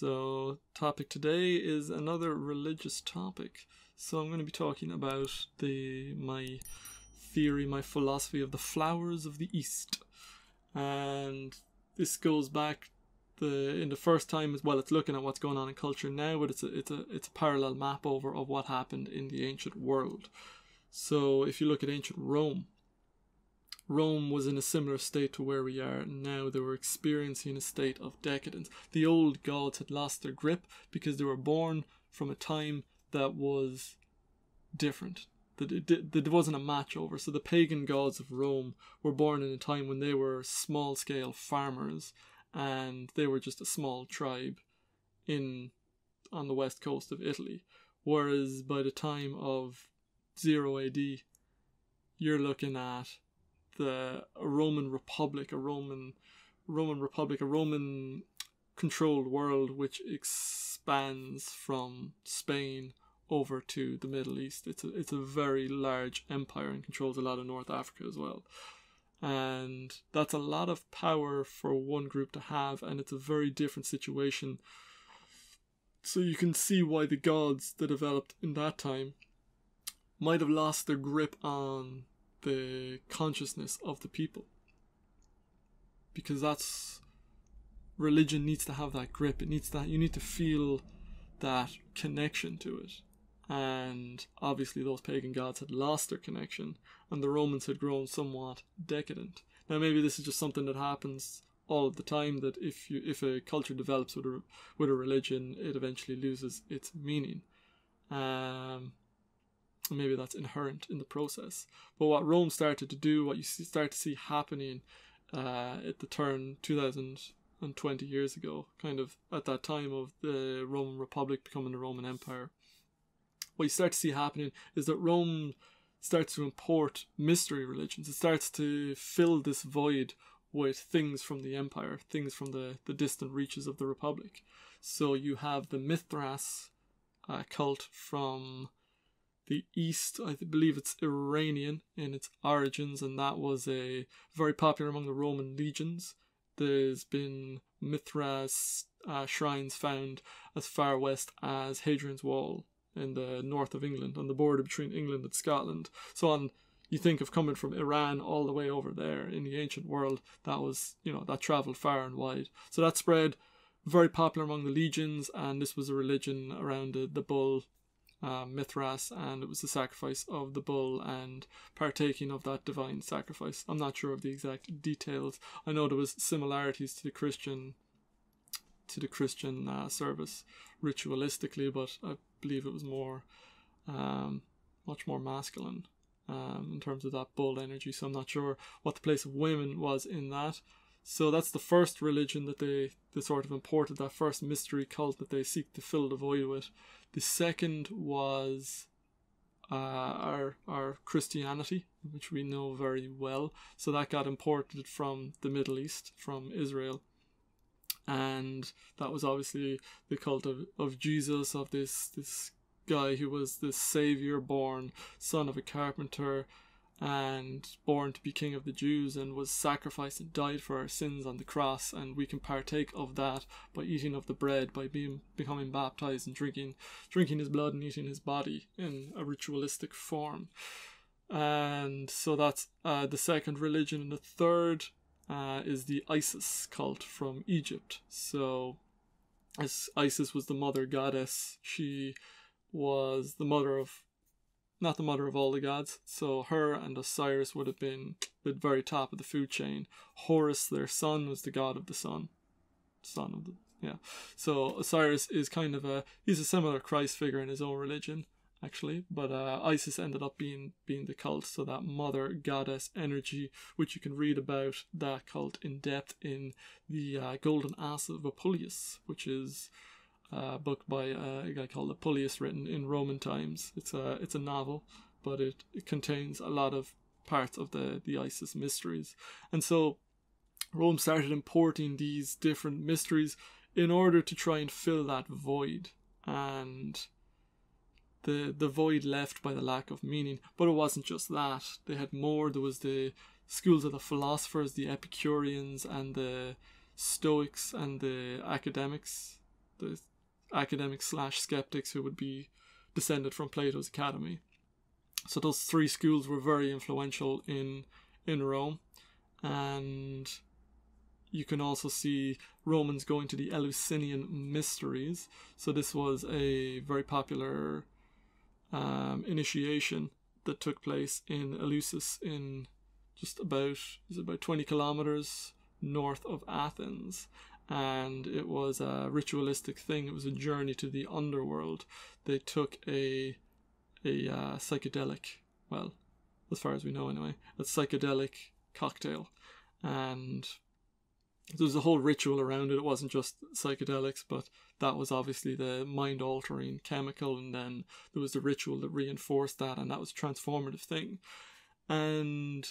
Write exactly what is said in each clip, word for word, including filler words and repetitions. So topic today is another religious topic. So I'm going to be talking about the my theory, my philosophy of the flowers of the East. And this goes back the in the first time as well. It's looking at what's going on in culture now, but it's a it's a it's a parallel map over of what happened in the ancient world. So if you look at ancient Rome, Rome was in a similar state to where we are now. They were experiencing a state of decadence. The old gods had lost their grip because they were born from a time that was different. That there wasn't a match over. So the pagan gods of Rome were born in a time when they were small-scale farmers, and they were just a small tribe in on the west coast of Italy. Whereas by the time of zero A D, you're looking at the a Roman Republic, a Roman Roman Republic, a Roman controlled world which expands from Spain over to the Middle East. It's a, it's a very large empire and controls a lot of North Africa as well. And that's a lot of power for one group to have, and it's a very different situation. So you can see why the gods that developed in that time might have lost their grip on the consciousness of the people, because that's religion needs to have that grip. It needs that you need to feel that connection to it, and obviously those pagan gods had lost their connection, and the Romans had grown somewhat decadent. Now maybe this is just something that happens all of the time, that if you if a culture develops with a with a religion, it eventually loses its meaning. Um, maybe that's inherent in the process. But what Rome started to do, what you see, start to see happening uh, at the turn two thousand twenty years ago, kind of at that time of the Roman Republic becoming the Roman Empire, what you start to see happening is that Rome starts to import mystery religions. It starts to fill this void with things from the empire, things from the, the distant reaches of the Republic. So you have the Mithras uh, cult from the East. I believe it's Iranian in its origins, and that was a very popular among the Roman legions. There's been Mithras uh, shrines found as far west as Hadrian's Wall in the north of England, on the border between England and Scotland. So on, you think of coming from Iran all the way over there in the ancient world, that was, you know, that travelled far and wide. So that spread, very popular among the legions, and this was a religion around the, the bull Uh, Mithras, and it was the sacrifice of the bull and partaking of that divine sacrifice. I'm not sure of the exact details. I know there was similarities to the Christian to the Christian uh, service ritualistically, but I believe it was more um, much more masculine um, in terms of that bull energy, so I'm not sure what the place of women was in that. So that's the first religion that they, they sort of imported, that first mystery cult that they seek to fill the void with. The second was uh, our, our Christianity, which we know very well. So that got imported from the Middle East, from Israel. And that was obviously the cult of, of Jesus, of this, this guy who was the saviour born, son of a carpenter, and born to be king of the Jews, and was sacrificed and died for our sins on the cross, and we can partake of that by eating of the bread, by being becoming baptized and drinking drinking his blood and eating his body in a ritualistic form. And so that's uh, the second religion. And the third uh, is the Isis cult from Egypt. So as Isis was the mother goddess, she was the mother of not the mother of all the gods, so her and Osiris would have been the very top of the food chain. Horus, their son, was the god of the sun. Son of the, yeah. So Osiris is kind of a, he's a similar Christ figure in his own religion, actually, but uh, Isis ended up being, being the cult, so that mother goddess energy, which you can read about that cult in depth in the uh, Golden Ass of Apuleius, which is Uh, book by uh, a guy called Apuleius, written in Roman times. It's a it's a novel, but it, it contains a lot of parts of the the Isis mysteries. And so Rome started importing these different mysteries in order to try and fill that void, and the the void left by the lack of meaning. But it wasn't just that. They had more. There was the schools of the philosophers, the Epicureans and the Stoics and the academics. the academics slash skeptics who would be descended from Plato's academy. So those three schools were very influential in in Rome, and you can also see Romans going to the Eleusinian Mysteries. So this was a very popular um, initiation that took place in Eleusis, in just about is about twenty kilometers north of Athens, and it was a ritualistic thing. It was a journey to the underworld. They took a a uh, psychedelic, well, as far as we know anyway, a psychedelic cocktail, and there was a whole ritual around it. It wasn't just psychedelics, but that was obviously the mind-altering chemical, and then there was the ritual that reinforced that, and that was a transformative thing. And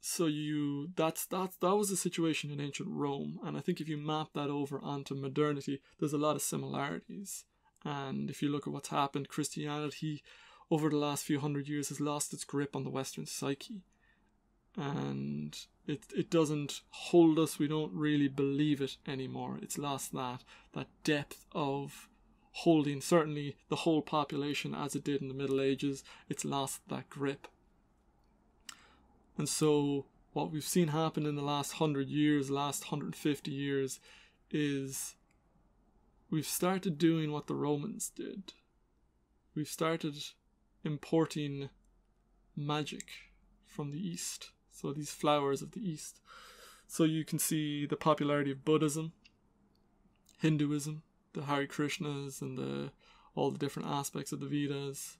so you, that's, that's, that was the situation in ancient Rome, and I think if you map that over onto modernity, there's a lot of similarities. And if you look at what's happened, Christianity over the last few hundred years has lost its grip on the Western psyche. And it it doesn't hold us. We don't really believe it anymore. It's lost that that depth of holding, certainly the whole population as it did in the Middle Ages. It's lost that grip. And so what we've seen happen in the last hundred years, last one hundred fifty years, is we've started doing what the Romans did. We've started importing magic from the East. So these flowers of the East. So you can see the popularity of Buddhism, Hinduism, the Hare Krishnas, and the, all the different aspects of the Vedas.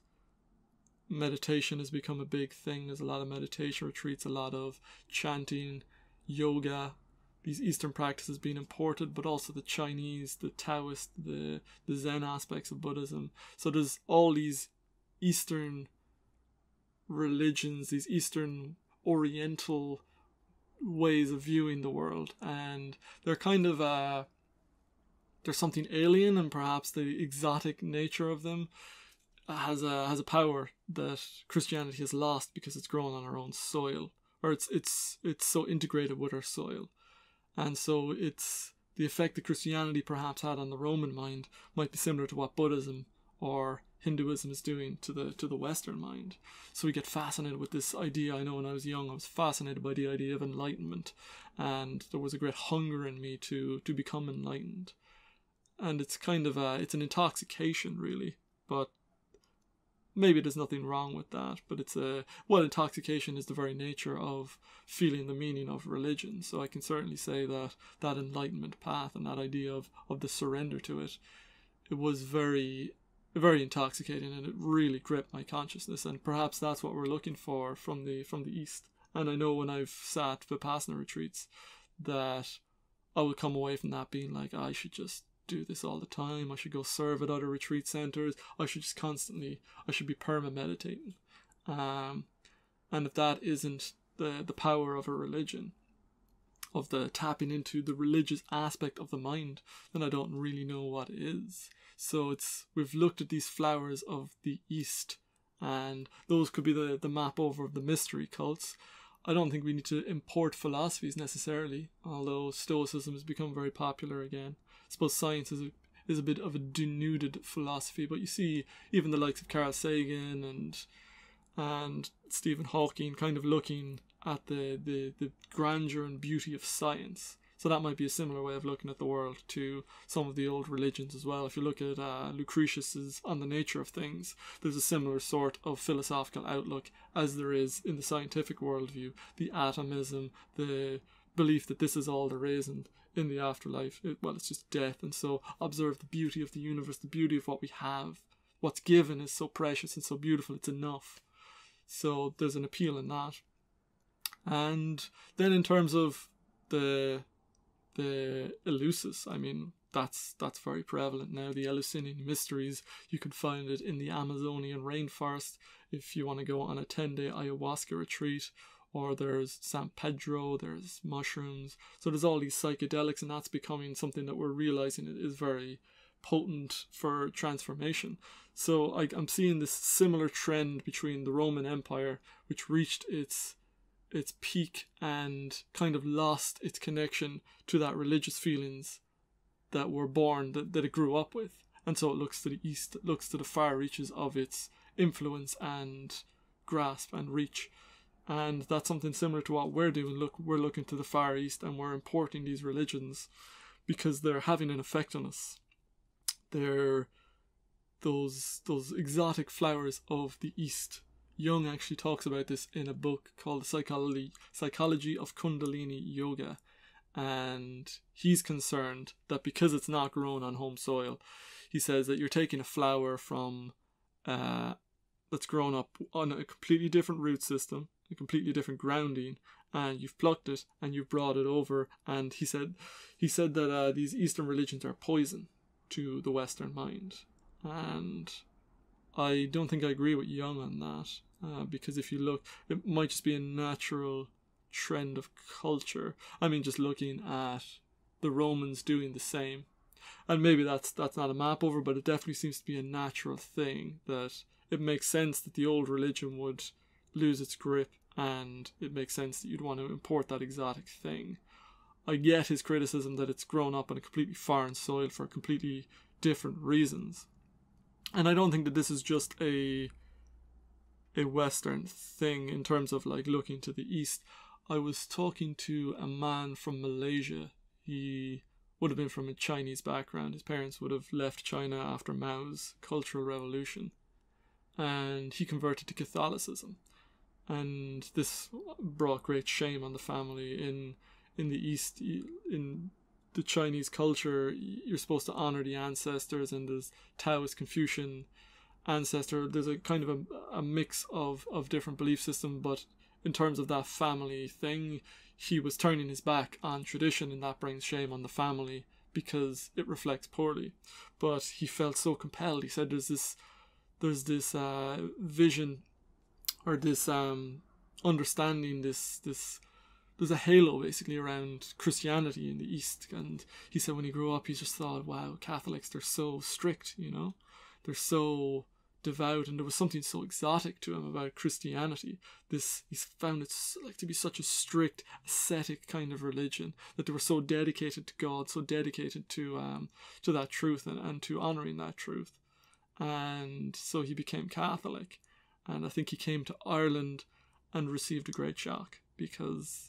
Meditation has become a big thing. There's a lot of meditation retreats, a lot of chanting, yoga. These Eastern practices being imported, but also the Chinese, the Taoist, the, the Zen aspects of Buddhism. So there's all these Eastern religions, these Eastern Oriental ways of viewing the world, and they're kind of uh there's something alien, and perhaps the exotic nature of them has a has a power that Christianity has lost because it's grown on our own soil, or it's it's it's so integrated with our soil. And so it's the effect that Christianity perhaps had on the Roman mind might be similar to what Buddhism or Hinduism is doing to the to the Western mind. So we get fascinated with this idea. I know when I was young, I was fascinated by the idea of enlightenment, and there was a great hunger in me to to become enlightened. And it's kind of a it's an intoxication, really. But maybe there's nothing wrong with that, but it's a well intoxication is the very nature of feeling the meaning of religion. So I can certainly say that that enlightenment path and that idea of of the surrender to it, it was very very intoxicating, and it really gripped my consciousness. And perhaps that's what we're looking for from the from the East. And I know when I've sat Vipassana retreats that I would come away from that being like, oh, I should just do this all the time. I should go serve at other retreat centers. I should just constantly, I should be perma-meditating. Um, and if that isn't the, the power of a religion, of the tapping into the religious aspect of the mind, then I don't really know what is. So it's, we've looked at these flowers of the East, and those could be the, the map over of the mystery cults. I don't think we need to import philosophies necessarily, although Stoicism has become very popular again. I suppose science is a, is a bit of a denuded philosophy, but you see even the likes of Carl Sagan and and Stephen Hawking kind of looking at the, the, the grandeur and beauty of science. So that might be a similar way of looking at the world to some of the old religions as well. If you look at uh, Lucretius's On the Nature of Things, there's a similar sort of philosophical outlook as there is in the scientific worldview. The atomism, the belief that this is all there is, and in the afterlife, it, well, it's just death. And so observe the beauty of the universe, the beauty of what we have. What's given is so precious and so beautiful, it's enough. So there's an appeal in that. And then in terms of the the Eleusis, I mean, that's that's very prevalent now. The Eleusinian Mysteries, you can find it in the Amazonian rainforest if you want to go on a ten-day ayahuasca retreat, or there's San Pedro, there's mushrooms. So there's all these psychedelics, and that's becoming something that we're realizing it is very potent for transformation. So I, I'm seeing this similar trend between the Roman Empire, which reached its its peak and kind of lost its connection to that religious feelings that were born, that, that it grew up with. And so it looks to the east, it looks to the far reaches of its influence and grasp and reach. And that's something similar to what we're doing. Look, we're looking to the Far East and we're importing these religions because they're having an effect on us. They're those those exotic flowers of the East. Jung actually talks about this in a book called The Psychology, Psychology of Kundalini Yoga. And he's concerned that because it's not grown on home soil, he says that you're taking a flower from uh, that's grown up on a completely different root system, a completely different grounding, and you've plucked it and you've brought it over. And he said he said that uh, these Eastern religions are poison to the Western mind. And I don't think I agree with Jung on that, uh, because if you look, it might just be a natural trend of culture. I mean, just looking at the Romans doing the same, and maybe that's that's not a map over, but it definitely seems to be a natural thing, that it makes sense that the old religion would lose its grip, and it makes sense that you'd want to import that exotic thing. I get his criticism that it's grown up on a completely foreign soil for completely different reasons. And I don't think that this is just a a Western thing in terms of like looking to the East. I was talking to a man from Malaysia. He would have been from a Chinese background. His parents would have left China after Mao's Cultural Revolution. And he converted to Catholicism. And this brought great shame on the family. In in the East, in the Chinese culture, you're supposed to honor the ancestors, and there's Taoist, Confucian ancestor. There's a kind of a, a mix of, of different belief systems, but in terms of that family thing, he was turning his back on tradition, and that brings shame on the family because it reflects poorly. But he felt so compelled. He said there's this, there's this uh, vision, or this um, understanding, this this there's a halo basically around Christianity in the East. And he said when he grew up, he just thought, wow, Catholics, they're so strict, you know, they're so devout. And there was something so exotic to him about Christianity. This, he found it like to be such a strict, ascetic kind of religion, that they were so dedicated to God, so dedicated to um to that truth, and, and to honoring that truth. And so he became Catholic. And I think he came to Ireland and received a great shock, because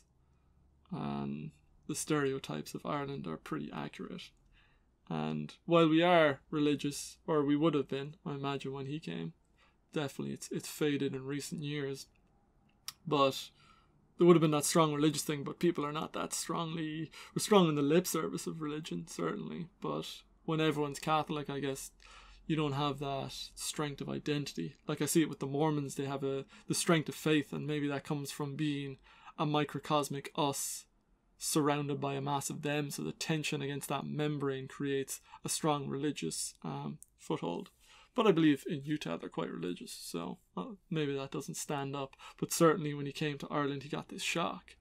um, the stereotypes of Ireland are pretty accurate. And while we are religious, or we would have been, I imagine, when he came, definitely it's it's faded in recent years. But there would have been that strong religious thing, but people are not that strongly... We're strong in the lip service of religion, certainly. But when everyone's Catholic, I guess... you don't have that strength of identity. Like I see it with the Mormons, they have a the strength of faith, and maybe that comes from being a microcosmic us surrounded by a mass of them, so the tension against that membrane creates a strong religious um, foothold. But I believe in Utah they're quite religious, so well, maybe that doesn't stand up. But certainly when he came to Ireland, he got this shock,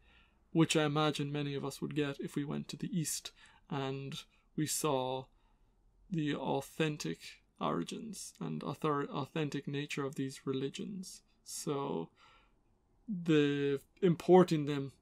which I imagine many of us would get if we went to the East and we saw the authentic origins and author authentic nature of these religions. So the importing them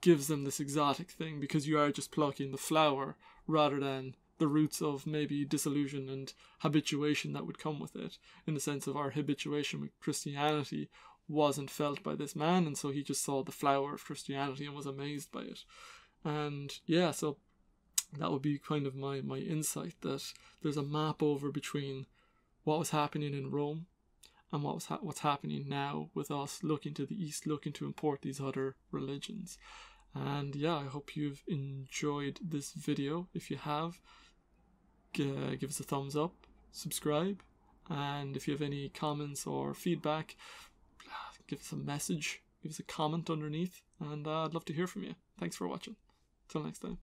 gives them this exotic thing, because you are just plucking the flower rather than the roots of maybe disillusion and habituation that would come with it, in the sense of our habituation with Christianity wasn't felt by this man, and so he just saw the flower of Christianity and was amazed by it. And yeah, so that would be kind of my, my insight, that there's a map over between what was happening in Rome and what was ha what's happening now with us looking to the East, looking to import these other religions. And yeah, I hope you've enjoyed this video. If you have, uh, give us a thumbs up, subscribe, and if you have any comments or feedback, give us a message, give us a comment underneath, and uh, I'd love to hear from you. Thanks for watching. Till next time.